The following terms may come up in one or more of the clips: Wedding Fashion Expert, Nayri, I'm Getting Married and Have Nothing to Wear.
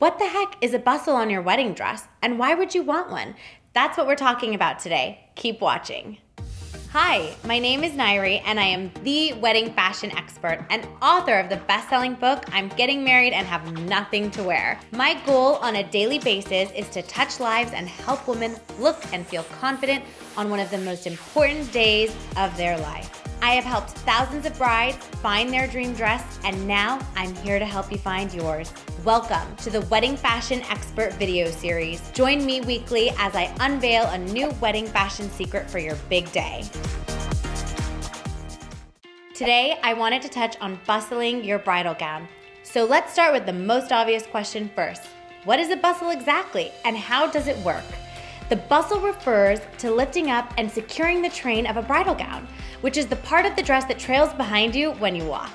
What the heck is a bustle on your wedding dress, and why would you want one? That's what we're talking about today. Keep watching. Hi, my name is Nayri, and I am the wedding fashion expert and author of the best-selling book, I'm Getting Married and Have Nothing to Wear. My goal on a daily basis is to touch lives and help women look and feel confident on one of the most important days of their life. I have helped thousands of brides find their dream dress, and now I'm here to help you find yours. Welcome to the Wedding Fashion Expert video series. Join me weekly as I unveil a new wedding fashion secret for your big day. Today, I wanted to touch on bustling your bridal gown. So let's start with the most obvious question first. What is a bustle exactly, and how does it work? The bustle refers to lifting up and securing the train of a bridal gown, which is the part of the dress that trails behind you when you walk.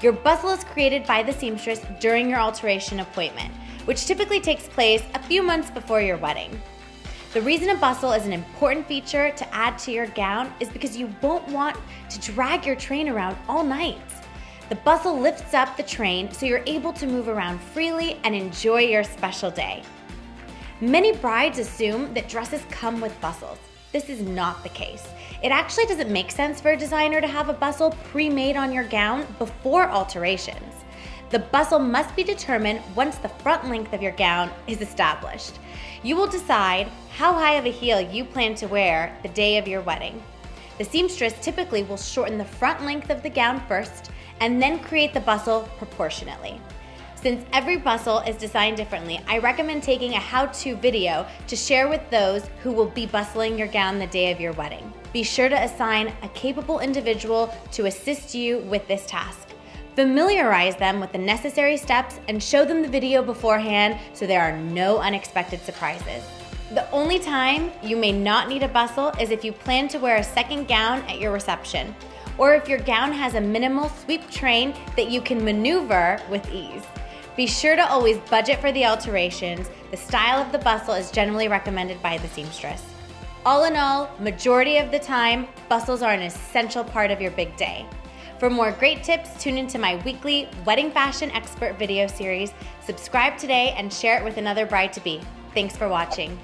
Your bustle is created by the seamstress during your alteration appointment, which typically takes place a few months before your wedding. The reason a bustle is an important feature to add to your gown is because you won't want to drag your train around all night. The bustle lifts up the train so you're able to move around freely and enjoy your special day. Many brides assume that dresses come with bustles. This is not the case. It actually doesn't make sense for a designer to have a bustle pre-made on your gown before alterations. The bustle must be determined once the front length of your gown is established. You will decide how high of a heel you plan to wear the day of your wedding. The seamstress typically will shorten the front length of the gown first and then create the bustle proportionately. Since every bustle is designed differently, I recommend taking a how-to video to share with those who will be bustling your gown the day of your wedding. Be sure to assign a capable individual to assist you with this task. Familiarize them with the necessary steps and show them the video beforehand so there are no unexpected surprises. The only time you may not need a bustle is if you plan to wear a second gown at your reception, or if your gown has a minimal sweep train that you can maneuver with ease. Be sure to always budget for the alterations. The style of the bustle is generally recommended by the seamstress. All in all, majority of the time, bustles are an essential part of your big day. For more great tips, tune into my weekly Wedding Fashion Expert video series. Subscribe today and share it with another bride-to-be. Thanks for watching.